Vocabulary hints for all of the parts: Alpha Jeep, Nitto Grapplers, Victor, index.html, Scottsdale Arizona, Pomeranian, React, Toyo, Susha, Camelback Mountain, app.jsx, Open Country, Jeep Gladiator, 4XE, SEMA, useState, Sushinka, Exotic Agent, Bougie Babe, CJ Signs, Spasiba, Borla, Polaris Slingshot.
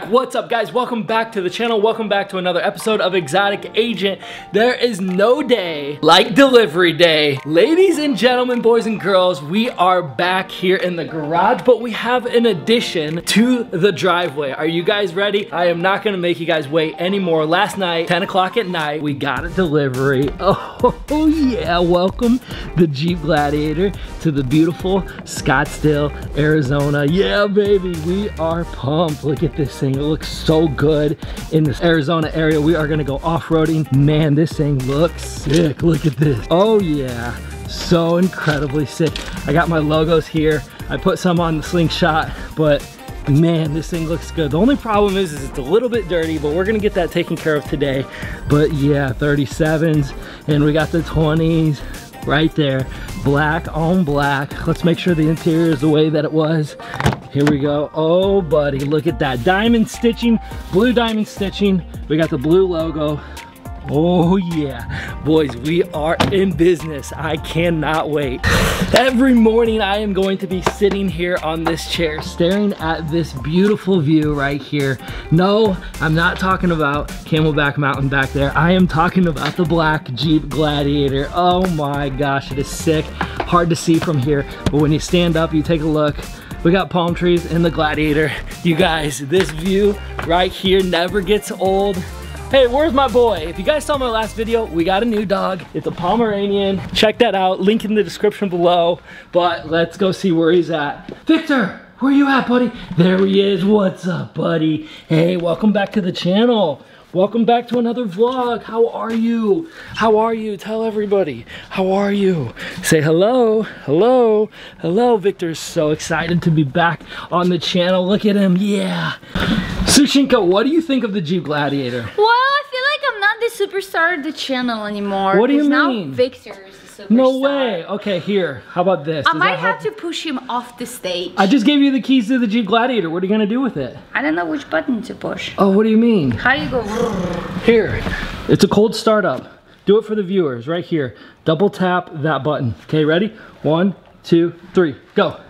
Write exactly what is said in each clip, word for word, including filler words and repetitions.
back. What's up, guys? Welcome back to the channel. Welcome back to another episode of Exotic Agent. There is no day like delivery day. Ladies and gentlemen, boys and girls, we are back here in the garage, but we have an addition to the driveway. Are you guys ready? I am not gonna make you guys wait anymore. Last night, ten o'clock at night, we got a delivery. Oh yeah, welcome the Jeep Gladiator to the beautiful Scottsdale, Arizona. Yeah, baby, we are pumped. Look at this thing, it looks so good. In this Arizona area, we are gonna go off-roading. Man, this thing looks sick, look at this. Oh yeah, so incredibly sick. I got my logos here. I put some on the Slingshot, but man, this thing looks good. The only problem is, is it's a little bit dirty, but we're gonna get that taken care of today. But yeah, thirty-sevens, and we got the twenties right there. Black on black. Let's make sure the interior is the way that it was. Here we go. Oh buddy, look at that. Diamond stitching, blue diamond stitching. We got the blue logo. Oh yeah, boys, we are in business. I cannot wait. Every morning I am going to be sitting here on this chair staring at this beautiful view right here. No, I'm not talking about Camelback Mountain back there. I am talking about the black Jeep Gladiator. Oh my gosh, it is sick. Hard to see from here, but when you stand up, you take a look. We got palm trees in the Gladiator. You guys, this view right here never gets old. Hey, where's my boy? If you guys saw my last video, we got a new dog. It's a Pomeranian. Check that out, link in the description below. But let's go see where he's at. Victor, where you at, buddy? There he is. What's up, buddy? Hey, welcome back to the channel. Welcome back to another vlog. How are you? How are you? Tell everybody, how are you? Say hello, hello, hello. Victor's so excited to be back on the channel. Look at him, yeah. Sushinka, what do you think of the Jeep Gladiator? Well, I feel like I'm not the superstar of the channel anymore. What do you mean? Now Victor is the superstar. No way. Okay, here. How about this? I might have to push him off the stage. I just gave you the keys to the Jeep Gladiator. What are you going to do with it? I don't know which button to push. Oh, what do you mean? How do you go? Here. It's a cold startup. Do it for the viewers right here. Double tap that button. Okay, ready? One, two, three, go.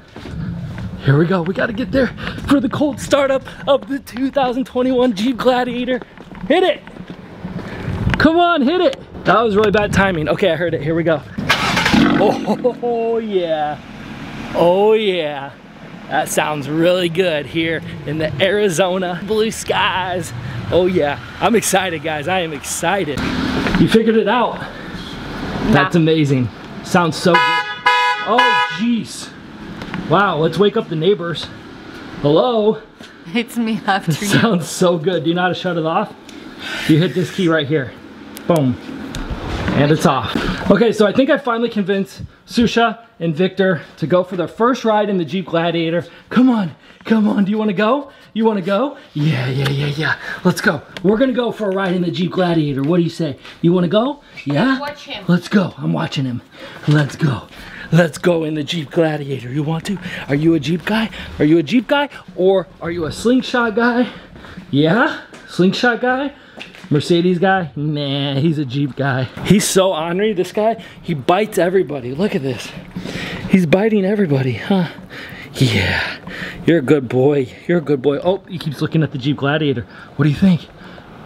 Here we go, we gotta get there for the cold startup of the two thousand twenty-one Jeep Gladiator. Hit it! Come on, hit it! That was really bad timing. Okay, I heard it, here we go. Oh yeah, oh yeah. That sounds really good here in the Arizona blue skies. Oh yeah, I'm excited, guys, I am excited. You figured it out. Nah. That's amazing. Sounds so good. Oh jeez. Wow, let's wake up the neighbors. Hello? It's me after you. Sounds so good. Do you know how to shut it off? You hit this key right here. Boom. And it's off. Okay, so I think I finally convinced Susha and Victor to go for their first ride in the Jeep Gladiator. Come on, come on. Do you want to go? You want to go? Yeah, yeah, yeah, yeah. Let's go. We're going to go for a ride in the Jeep Gladiator. What do you say? You want to go? Yeah? Watch him. Let's go. I'm watching him. Let's go. Let's go in the Jeep Gladiator. You want to? Are you a Jeep guy? Are you a Jeep guy? Or are you a Slingshot guy? Yeah? Slingshot guy? Mercedes guy? Nah, he's a Jeep guy. He's so ornery, this guy. He bites everybody. Look at this. He's biting everybody, huh? Yeah. You're a good boy. You're a good boy. Oh, he keeps looking at the Jeep Gladiator. What do you think?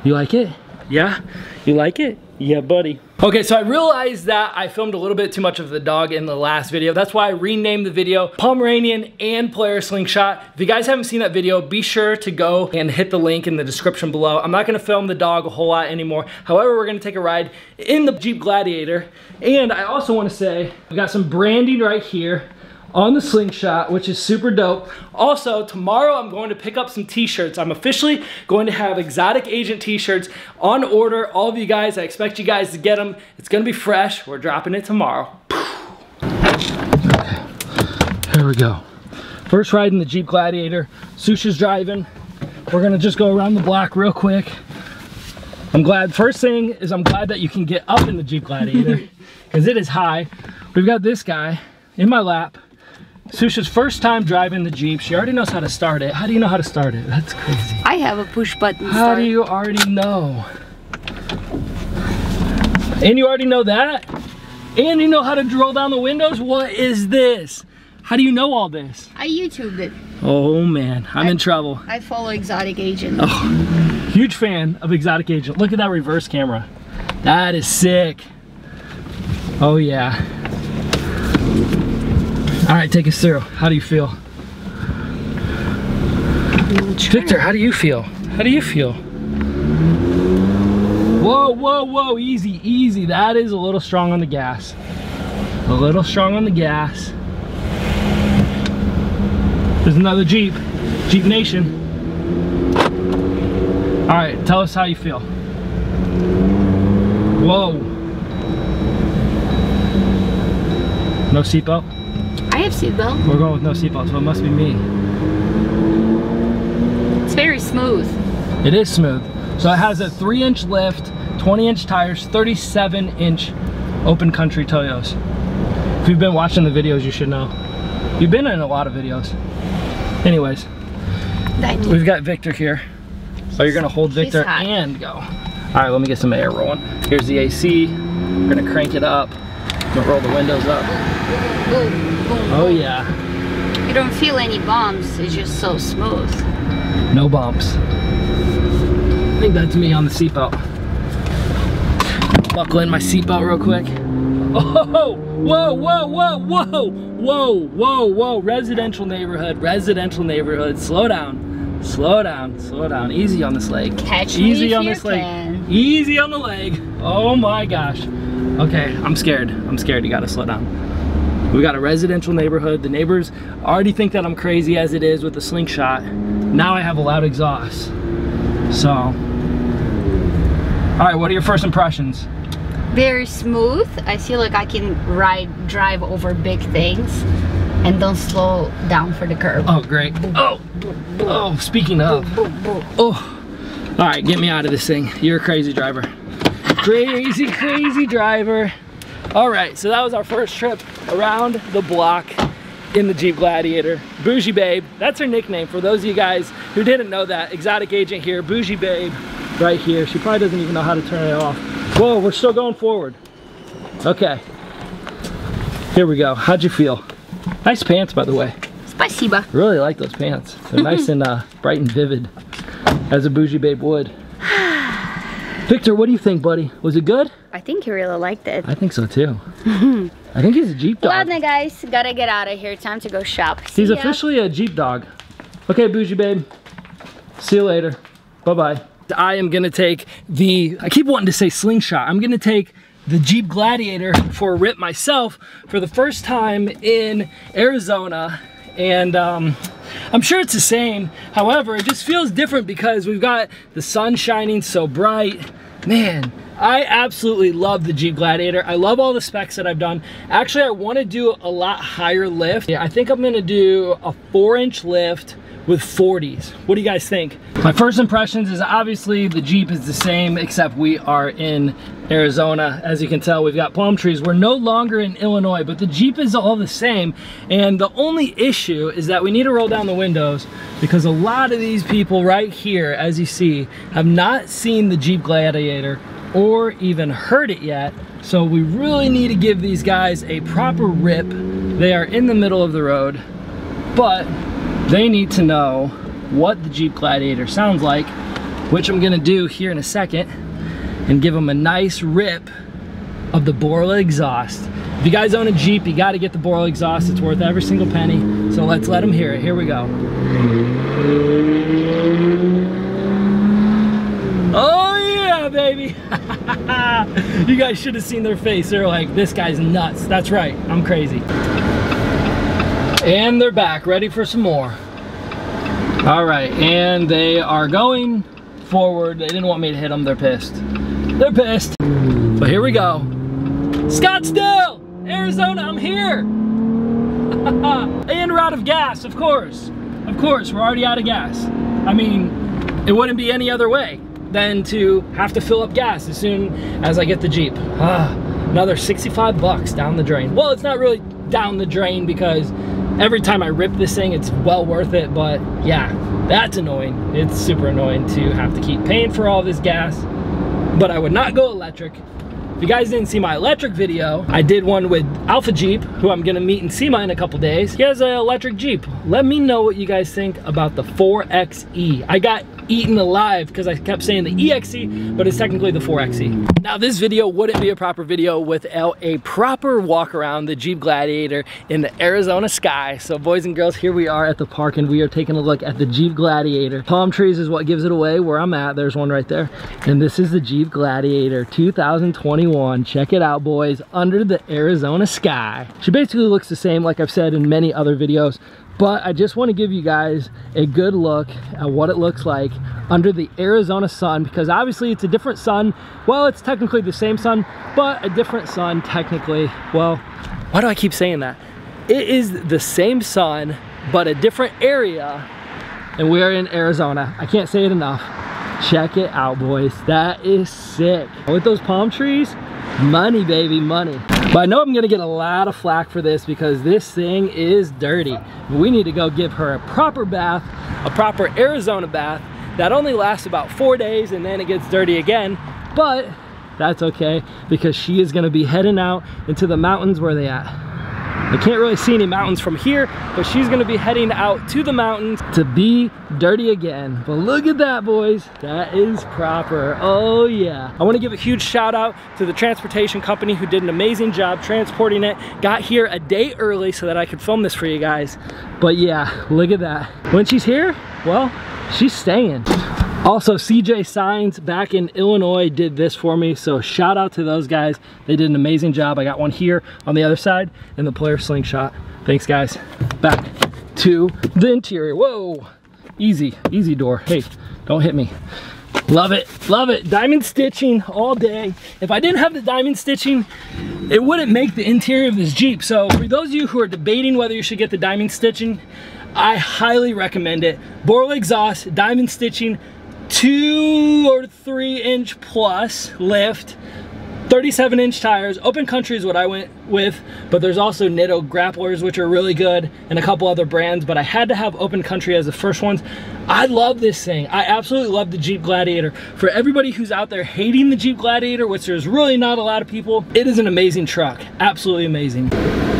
You like it? Yeah? You like it? Yeah, buddy. Okay, so I realized that I filmed a little bit too much of the dog in the last video. That's why I renamed the video Pomeranian and Polaris Slingshot. If you guys haven't seen that video, be sure to go and hit the link in the description below. I'm not gonna film the dog a whole lot anymore. However, we're gonna take a ride in the Jeep Gladiator. And I also wanna say, we got some branding right here on the Slingshot, which is super dope. Also, tomorrow I'm going to pick up some t-shirts. I'm officially going to have Exotic Agent t-shirts on order. All of you guys, I expect you guys to get them. It's gonna be fresh. We're dropping it tomorrow. Okay, here we go. First ride in the Jeep Gladiator. Susha's driving. We're gonna just go around the block real quick. I'm glad, first thing is I'm glad that you can get up in the Jeep Gladiator, because it is high. We've got this guy in my lap. Susha's first time driving the Jeep. She already knows how to start it. How do you know how to start it? That's crazy. I have a push button start. How do you already know? And you already know that? And you know how to roll down the windows? What is this? How do you know all this? I YouTubed it. Oh man, I'm I, in trouble. I follow Exotic Agent. Oh, huge fan of Exotic Agent. Look at that reverse camera. That is sick. Oh yeah. All right, take us through. How do you feel? Victor, how do you feel? How do you feel? Whoa, whoa, whoa, easy, easy. That is a little strong on the gas. A little strong on the gas. There's another Jeep, Jeep Nation. All right, tell us how you feel. Whoa. No seatbelt? I have seatbelt. We're going with no seatbelt, so it must be me. It's very smooth. It is smooth. So it has a three inch lift, twenty inch tires, thirty-seven inch Open Country Toyos. If you've been watching the videos, you should know. You've been in a lot of videos. Anyways, we've got Victor here. So you're gonna hold Victor and go. All right, let me get some air rolling. Here's the A C. We're gonna crank it up. I'm gonna roll the windows up. Boom, boom, boom, oh yeah. You don't feel any bumps, it's just so smooth. No bumps. I think that's me on the seatbelt. Buckle in my seatbelt real quick. Oh, whoa, whoa, whoa, whoa, whoa, whoa, whoa. Residential neighborhood, residential neighborhood. Slow down, slow down, slow down. Easy on this leg. Catch me if you can. Easy on this leg. Easy on the leg. Oh my gosh. Okay, I'm scared. I'm scared. You gotta slow down. We got a residential neighborhood. The neighbors already think that I'm crazy as it is with the slingshot. Now I have a loud exhaust. So. All right, what are your first impressions? Very smooth. I feel like I can ride, drive over big things and don't slow down for the curb. Oh, great. Oh, oh, speaking of. Oh, all right, get me out of this thing. You're a crazy driver. Crazy, crazy driver. All right, so that was our first trip around the block in the Jeep Gladiator. Bougie Babe, that's her nickname. For those of you guys who didn't know that, Exotic Agent here, Bougie Babe. Right here. She probably doesn't even know how to turn it off. Whoa, we're still going forward. Okay. Here we go. How'd you feel? Nice pants, by the way. Spasiba. Really like those pants. They're nice and uh, bright and vivid, as a Bougie Babe would. Victor, what do you think, buddy? Was it good? I think he really liked it. I think so, too. I think he's a Jeep dog. Well, guys, gotta get out of here. Time to go shop. See he's ya. Officially a Jeep dog. Okay, Bougie Babe. See you later. Bye-bye. I am gonna take the, I keep wanting to say slingshot, I'm gonna take the Jeep Gladiator for a rip myself for the first time in Arizona. And um, I'm sure it's the same, however, it just feels different because we've got the sun shining so bright. Man, I absolutely love the Jeep Gladiator. I love all the specs that I've done. Actually, I wanna do a lot higher lift. Yeah, I think I'm gonna do a four inch lift with forties. What do you guys think? My first impressions is obviously the Jeep is the same, except we are in Arizona. As you can tell, we've got palm trees. We're no longer in Illinois, but the Jeep is all the same. And the only issue is that we need to roll down the windows because a lot of these people right here, as you see, have not seen the Jeep Gladiator or even heard it yet. So we really need to give these guys a proper rip. They are in the middle of the road, but they need to know what the Jeep Gladiator sounds like, which I'm gonna do here in a second, and give them a nice rip of the Borla exhaust. If you guys own a Jeep, you gotta get the Borla exhaust. It's worth every single penny. So let's let them hear it. Here we go. Oh yeah, baby. You guys should have seen their face. They're like, this guy's nuts. That's right, I'm crazy. And they're back, ready for some more. All right, and they are going forward. They didn't want me to hit them, they're pissed. They're pissed, but here we go. Scottsdale, Arizona, I'm here. And we're out of gas, of course. Of course, we're already out of gas. I mean, it wouldn't be any other way than to have to fill up gas as soon as I get the Jeep. Ah, another sixty-five bucks down the drain. Well, it's not really down the drain because every time I rip this thing, it's well worth it, but yeah, that's annoying. It's super annoying to have to keep paying for all this gas, but I would not go electric. If you guys didn't see my electric video, I did one with Alpha Jeep, who I'm gonna meet in SEMA in a couple days. He has an electric Jeep. Let me know what you guys think about the four X E. I got eaten alive because I kept saying the E X E, but it's technically the four X E. Now this video wouldn't be a proper video without a proper walk around the Jeep Gladiator in the Arizona sky. So boys and girls, here we are at the park and we are taking a look at the Jeep Gladiator. Palm trees is what gives it away where I'm at. There's one right there. And this is the Jeep Gladiator two thousand twenty-one. Check it out, boys, under the Arizona sky. She basically looks the same, like I've said in many other videos, but I just want to give you guys a good look at what it looks like under the Arizona sun, because obviously it's a different sun. Well, it's technically the same sun, but a different sun technically. Well, why do I keep saying that? It is the same sun, but a different area, and we're in Arizona. I can't say it enough. Check it out, boys. That is sick. With those palm trees, money, baby, money. But I know I'm gonna get a lot of flack for this because this thing is dirty. We need to go give her a proper bath, a proper Arizona bath that only lasts about four days and then it gets dirty again, but that's okay because she is gonna be heading out into the mountains. Where are they at? I can't really see any mountains from here, but she's gonna be heading out to the mountains to be dirty again. But look at that, boys. That is proper. Oh yeah. I want to give a huge shout out to the transportation company who did an amazing job transporting it. Got here a day early so that I could film this for you guys. But yeah, look at that. When she's here, well, she's staying. Also, C J Signs back in Illinois did this for me, so shout out to those guys. They did an amazing job. I got one here on the other side and the Polaris Slingshot. Thanks, guys. Back to the interior. Whoa. Easy, easy door. Hey, don't hit me. Love it, love it. Diamond stitching all day. If I didn't have the diamond stitching, it wouldn't make the interior of this Jeep. So for those of you who are debating whether you should get the diamond stitching, I highly recommend it. Borla exhaust, diamond stitching, two or three inch plus lift, thirty-seven inch tires. Open Country is what I went with, but there's also Nitto Grapplers, which are really good, and a couple other brands, but I had to have Open Country as the first ones. I love this thing. I absolutely love the Jeep Gladiator. For everybody who's out there hating the Jeep Gladiator, which there's really not a lot of people, it is an amazing truck. Absolutely amazing.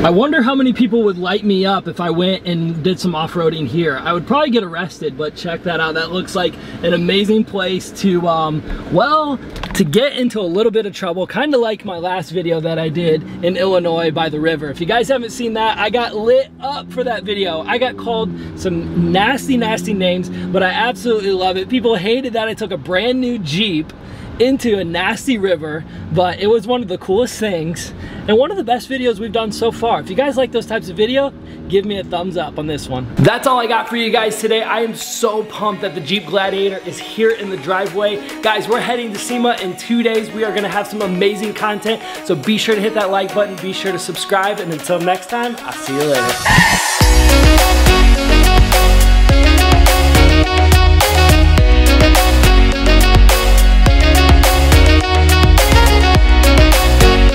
I wonder how many people would light me up if I went and did some off-roading here. I would probably get arrested, but check that out. That looks like an amazing place to, um, well, to get into a little bit of trouble, kind of like my last video that I did in Illinois by the river. If you guys haven't seen that, I got lit up for that video. I got called some nasty, nasty names, but I absolutely love it. People hated that I took a brand new Jeep into a nasty river, but it was one of the coolest things and one of the best videos we've done so far. If you guys like those types of video, give me a thumbs up on this one. That's all I got for you guys today. I am so pumped that the Jeep Gladiator is here in the driveway. Guys, we're heading to SEMA in two days. We are gonna have some amazing content, so be sure to hit that like button, be sure to subscribe, and until next time, I'll see you later.